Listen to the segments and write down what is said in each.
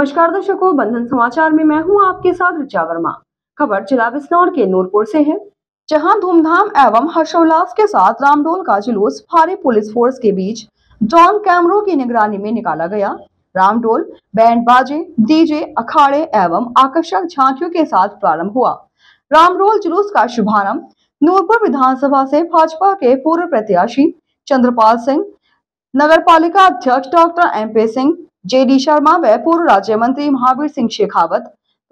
नमस्कार दर्शकों, बंधन समाचार में मैं हूं आपके साथ ऋचा वर्मा। खबर जिला बिजनौर के नूरपुर से है, जहां धूमधाम एवं हर्षोल्लास के साथ रामडोल का जुलूस भारी पुलिस फोर्स के बीच ड्रोन कैमरों की निगरानी में निकाला गया। रामडोल बैंड बाजे, डीजे, अखाड़े एवं आकर्षक झांकियों के साथ प्रारंभ हुआ। रामडोल जुलूस का शुभारंभ नूरपुर विधानसभा से भाजपा के पूर्व प्रत्याशी चंद्रपाल सिंह, नगरपालिका अध्यक्ष डॉक्टर एम पे सिंह, जे डी शर्मा व पूर्व राज्य मंत्री महावीर सिंह शेखावत,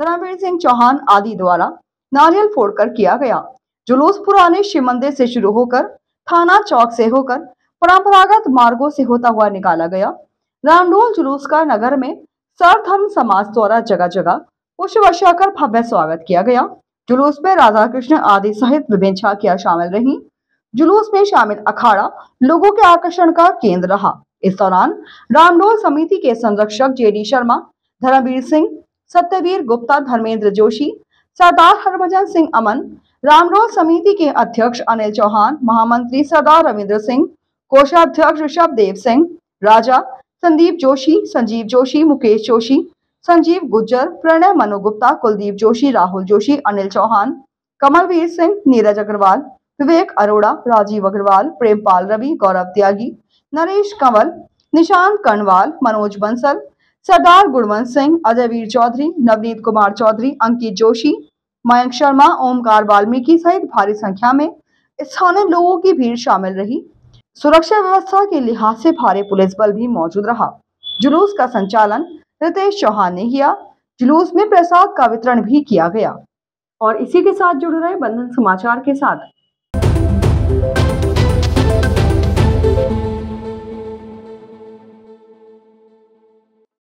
धर्मवीर सिंह चौहान आदि द्वारा नारियल फोड़कर किया गया। जुलूस पुराने शिव मंदिर से शुरू होकर थाना चौक से होकर परंपरागत मार्गों से होता हुआ निकाला गया। रामडोल जुलूस का नगर में सर्वधर्म समाज द्वारा जगह जगह पुष्प वर्षा कर भव्य स्वागत किया गया। जुलूस में राधा कृष्ण आदि सहित विभिन्न झांकियां शामिल रही। जुलूस में शामिल अखाड़ा लोगों के आकर्षण का केंद्र रहा। इस दौरान रामडोल समिति के संरक्षक जे डी शर्मा, धर्मवीर सिंह, सत्यवीर गुप्ता, धर्मेंद्र जोशी, सरदार हरभजन सिंह अमन, रामडोल समिति के अध्यक्ष अनिल चौहान, महामंत्री सरदार रवींद्र सिंह, कोषाध्यक्ष ऋषभ देव सिंह, राजा, संदीप जोशी, संजीव जोशी, मुकेश जोशी, संजीव गुजर, प्रणय मनो गुप्ता, कुलदीप जोशी, राहुल जोशी, अनिल चौहान, कमलवीर सिंह, नीरज अग्रवाल, विवेक अरोड़ा, राजीव अग्रवाल, प्रेमपाल, रवि गौरव त्यागी, नरेश कंवल, निशान कणवाल, मनोज बंसल, सरदार गुणवंत सिंह, अजयवीर चौधरी, नवनीत कुमार चौधरी, अंकित जोशी, मयंक शर्मा, ओमकार वाल्मीकि सहित भारी संख्या में स्थानीय लोगों की भीड़ शामिल रही। सुरक्षा व्यवस्था के लिहाज से भारी पुलिस बल भी मौजूद रहा। जुलूस का संचालन रितेश चौहान ने किया। जुलूस में प्रसाद का वितरण भी किया गया। और इसी के साथ जुड़ रहे बंधन समाचार के साथ